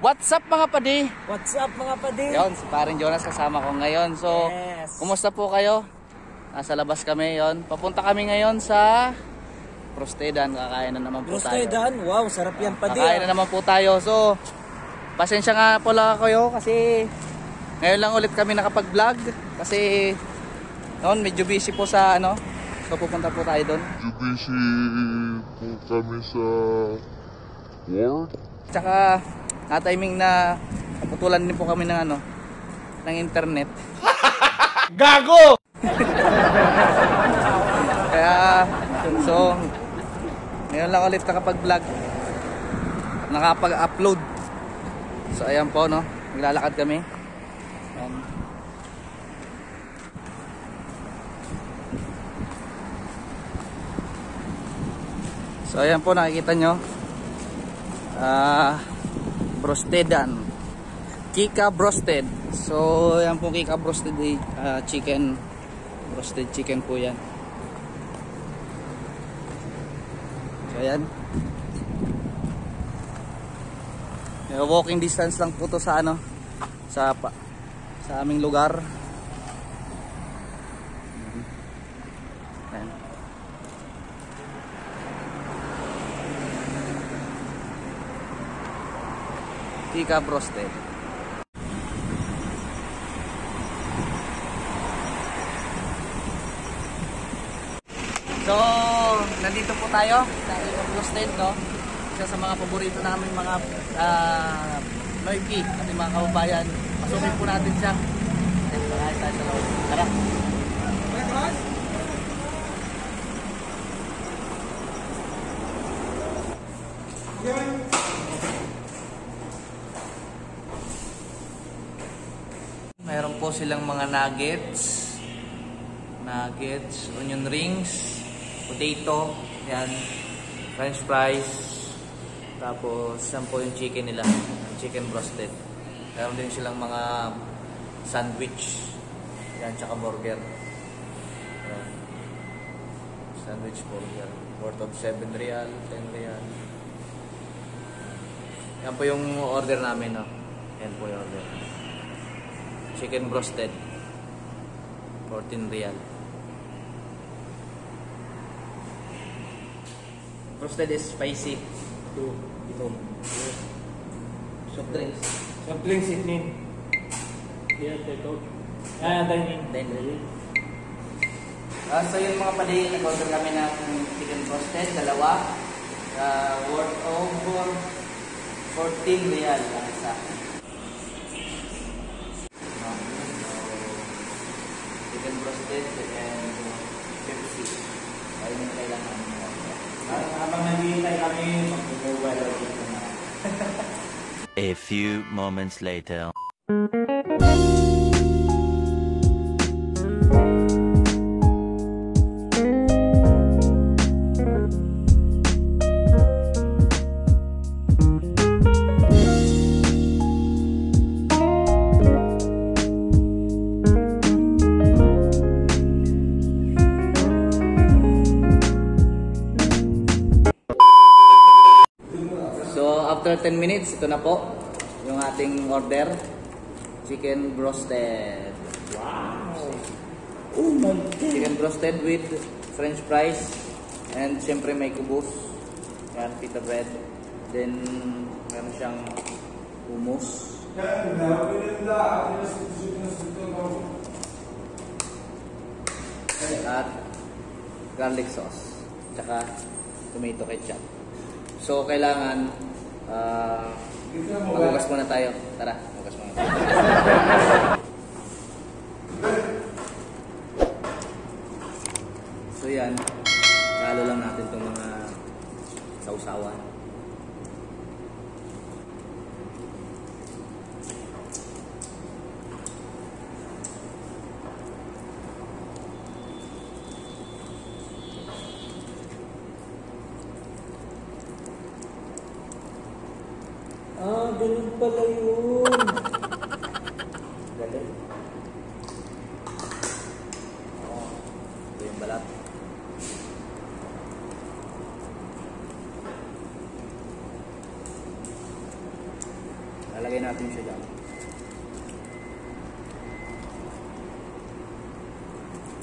What's up mga padi? What's up mga padi? Yon, si Paring Jonas kasama ko ngayon. So, yes. Kumusta po kayo? Nasa labas kami yon. Papunta kami ngayon sa Prostedan. Kakain na naman po Prostedan? Tayo. Wow, sarap yan padi. Kakain na naman po tayo. So, pasensya nga po lang kayo kasi ngayon lang ulit kami nakapag-vlog. Kasi noon medyo busy po sa ano. So, pupunta po tayo doon. Medyo busy po kami sa work. Tsaka na-timing na putulan din po kami ng ano, ng internet. Gago! Kaya, so, ngayon lang ulit nakapag-vlog. Nakapag-upload. So, ayan po, no? Naglalakad kami. So, ayan po, nakikita nyo. Prostedan Kika Broasted. So yan po Kika Broasted, chicken Broasted chicken po yan. So yan, walking distance lang po to sa ano, Sa aming lugar. Ayan. Kika Broasted. So, nandito po tayo sa Kika Broasted, no? Isa sa mga paborito namin mga loyki at mga kababayan. Pasukin po natin siya. Tara, tara. Meron po silang mga nuggets, onion rings, potato, yan, french fries, tapos yan po yung chicken nila, chicken broasted. Meron din silang mga sandwich, yan, tsaka burger. Sandwich burger, worth of 7 real, 10 real. Yan po yung order namin, no? Yan po yung order. Chicken broasted 14 real. Broasted is spicy. Ito. Soft drinks it need. Yeah, take out. Dining. So yun mga padi, nag-order kami ng chicken broasted, dalawa. Worth over 14 real ang isa. Broasted and Pepsi. Kaya yung kailangan mo. Habang naghihintay kami, mag-mobile order ko na. A few moments later. After 10 minutes, ito na po yung ating order. Chicken broasted. Wow! Oh my God! Chicken broasted with french fries. And siyempre may kubos. Yan, pita bread. Then, meron siyang hummus. At garlic sauce. Tsaka tomato ketchup. So, kailangan magugas muna tayo. Tara, magugas muna tayo. So yan, halo lang natin itong mga sausawan. Ah, ganun pala yun. Ganun. Oo, ito yung balat. Lagay natin siya dyan.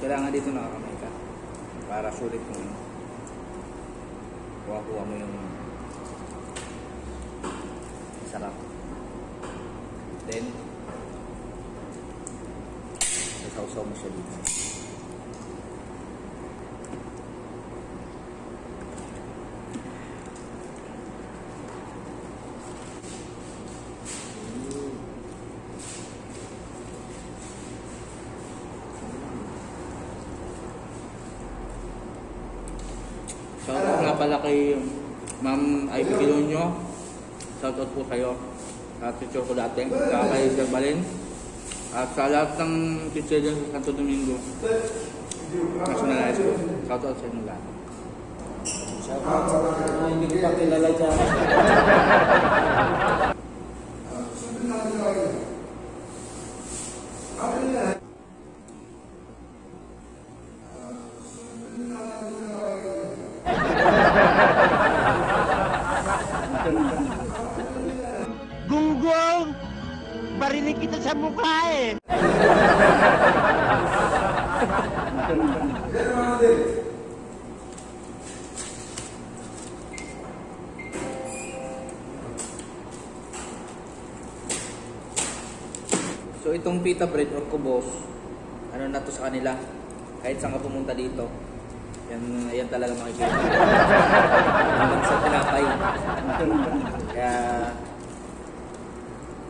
Kailangan dito nakakamay ka para sulit mo yun. Kuha-kuha mo yung sarap. Then sausaw mo siya dito. Shout out nga pala kay Ma'am Ivy Quilonio. Shout out po kayo. At si Chocolate. Kay Sir Balen. At sa lahat ng teacher dyan sa Santo Domingo. National High School. Shout out sa inyo lahat. Shout out sa mga hindi ko pakilala dyan. Gunggong, barinig kita sa mukha eh. So itong pita bread or kubos, ano na to sa kanila? Kahit saan ka pumunta dito, yan talaga makikita. Hanggang sa tinapay. Kaya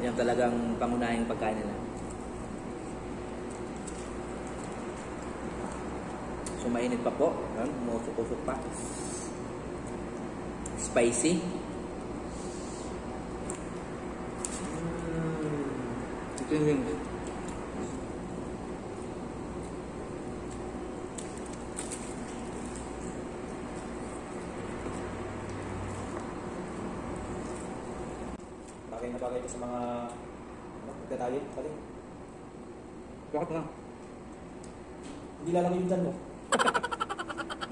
yan talagang pangunahing pagkain nila. So mainit pa po, umusok-usok pa. Spicy. Ito yung bagay na bagay sa mga detalye, pati. Bakit nga? Hindi lalaki yung dyan mo.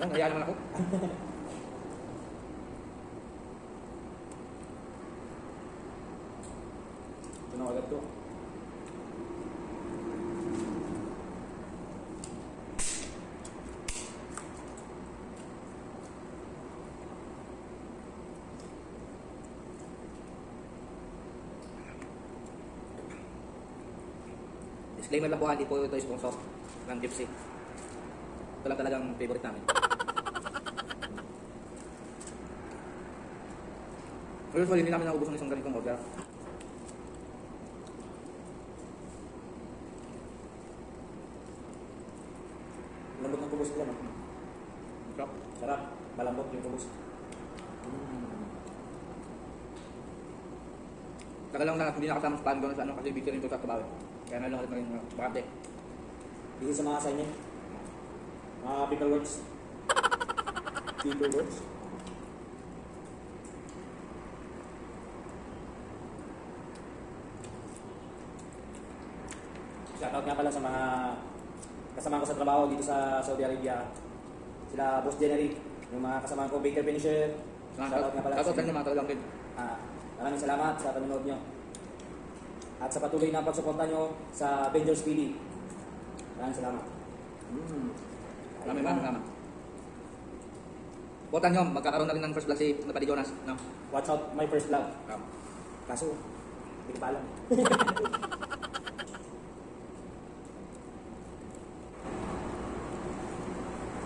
Ano, nayaan naman ako. Ito na agad to. Disclaimer lang po, hindi po ito sponsor ng Gypsy. Ito lang talagang favorite namin. Usually, hindi namin naubos ng isang ganitong order. Malambot ng kubos lang. Sarap. Sarap. Malambot yung kubos. Tagal lang na hindi nakasama sa pandoon sa ano kasi bitter yung tutak kabawi. Kaya na lang ulit maging bakante. Hindi sa mga sign niya. Mga people words. People words. Shoutout nga pala sa mga kasama ko sa trabaho dito sa Saudi Arabia. Sila Boss Generic. Yung mga kasama ko, Baker Finisher. Shoutout nga pala. Shoutout nga mga talangkin. Maraming salamat sa panonood nyo. At sa patuloy na pagsuporta nyo sa Benjor's TV. Maraming salamat. Maraming salamat. Supportan nyo, magkakaroon na rin ng first vlog si Napadi Jonas. No? Watch out, my first vlog. Kaso, hindi ka pa alam.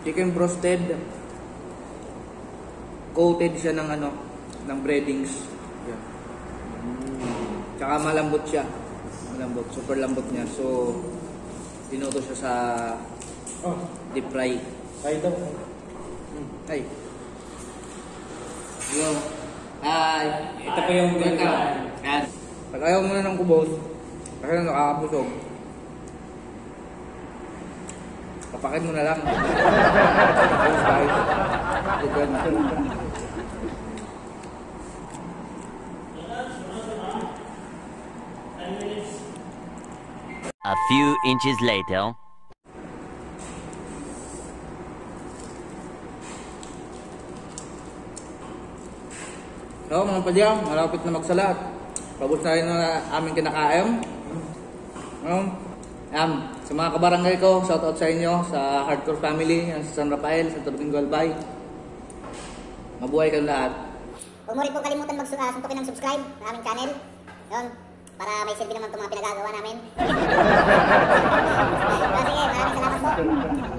Chicken broasted. Coated siya ng ano, ng breadings. Yeah. Tsaka malambot siya. Malambot. Super lambot niya. So, dinoto siya sa deep fry. Ay, ito. Ay. Yo. Ay. Ito pa yung ganda. Yan. Pag ayaw mo na ng kubos, kasi na nakakapusog, papakit mo na lang. Ayos tayo. Ito na. A few inches later. So, mga padyang, malapit na magsalat. Babos na rin na aming kinakaem. Sa mga kabarangay ko, shout out sa inyo, sa Hardcore Family, sa San Rafael, sa Turbing Golbay. Mabuhay kayo lahat. Huwag mo rin po kalimutan magsuntukin ng subscribe sa aming channel. Yun, para may silbi naman itong mga pinagagawa namin. Sige, maraming salamat po.